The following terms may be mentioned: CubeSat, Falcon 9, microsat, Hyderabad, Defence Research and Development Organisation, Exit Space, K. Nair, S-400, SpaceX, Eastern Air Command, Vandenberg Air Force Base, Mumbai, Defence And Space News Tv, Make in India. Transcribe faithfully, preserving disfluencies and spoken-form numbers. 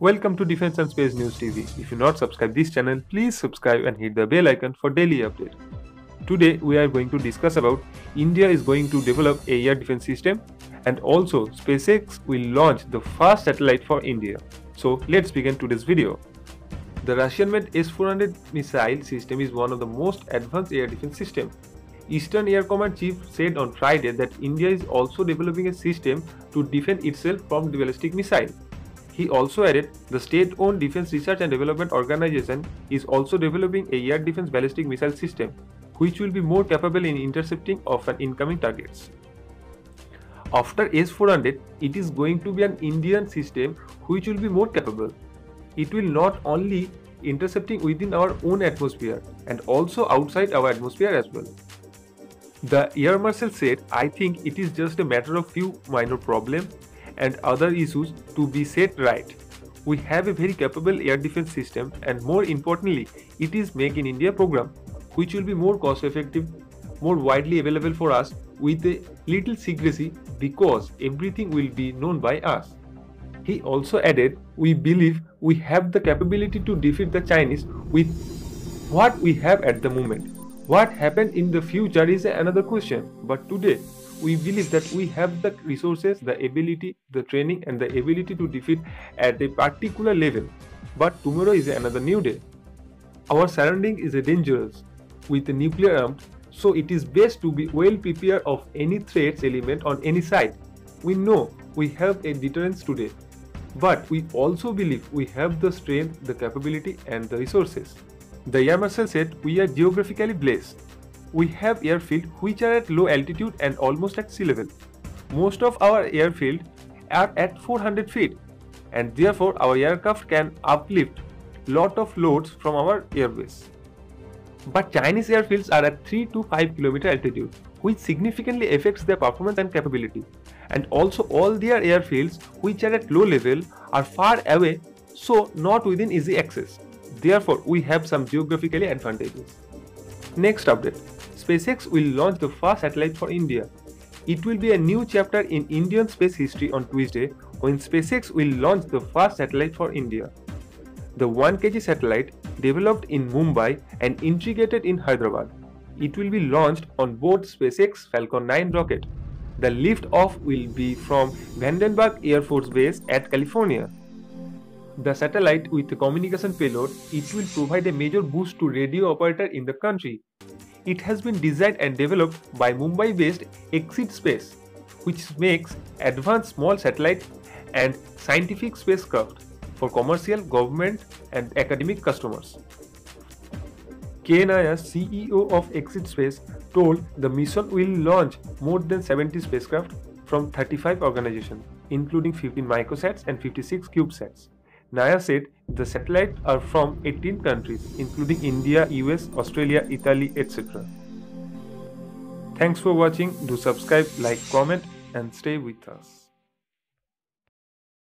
Welcome to Defense and Space News T V. If you're not subscribed this channel, please subscribe and hit the bell icon for daily update. Today we are going to discuss about India is going to develop a air defense system, and also SpaceX will launch the first satellite for India. So let's begin today's video. The Russian-made S four hundred missile system is one of the most advanced air defense systems. Eastern Air Command Chief said on Friday that India is also developing a system to defend itself from the ballistic missile. He also added, the state-owned Defense Research and Development Organization is also developing a air defense ballistic missile system, which will be more capable in intercepting of an incoming targets. After S four hundred, it is going to be an Indian system which will be more capable. It will not only intercepting within our own atmosphere and also outside our atmosphere as well. The Air Marshal said, I think it is just a matter of few minor problems and other issues to be set right. We have a very capable air defense system, and more importantly, it is Make in India program, which will be more cost effective, more widely available for us with a little secrecy because everything will be known by us. He also added, we believe we have the capability to defeat the Chinese with what we have at the moment. What happened in the future is another question, but today we believe that we have the resources, the ability, the training and the ability to defeat at a particular level, but tomorrow is another new day. Our surrounding is dangerous with a nuclear arms, so it is best to be well prepared of any threats element on any side. We know we have a deterrence today, but we also believe we have the strength, the capability and the resources. The Air Marshal said, we are geographically blessed. We have airfield which are at low altitude and almost at sea level. Most of our airfield are at four hundred feet, and therefore our aircraft can uplift lot of loads from our airbase. But Chinese airfields are at three to five kilometer altitude, which significantly affects their performance and capability. And also all their airfields which are at low level are far away, so not within easy access. Therefore, we have some geographically advantages. Next update, SpaceX will launch the first satellite for India. It will be a new chapter in Indian space history on Tuesday, when SpaceX will launch the first satellite for India. The one kilogram satellite, developed in Mumbai and integrated in Hyderabad, it will be launched on board SpaceX Falcon nine rocket. The lift-off will be from Vandenberg Air Force Base at California. The satellite with a communication payload, it will provide a major boost to radio operator in the country. It has been designed and developed by Mumbai-based Exit Space, which makes advanced small satellite and scientific spacecraft for commercial, government and academic customers. K. Nair, C E O of Exit Space, told the mission will launch more than seventy spacecraft from thirty-five organizations, including fifteen microsats and fifty-six CubeSats. Nair said the satellites are from eighteen countries, including India, U S, Australia, Italy, et cetera. Thanks for watching. Do subscribe, like, comment, and stay with us.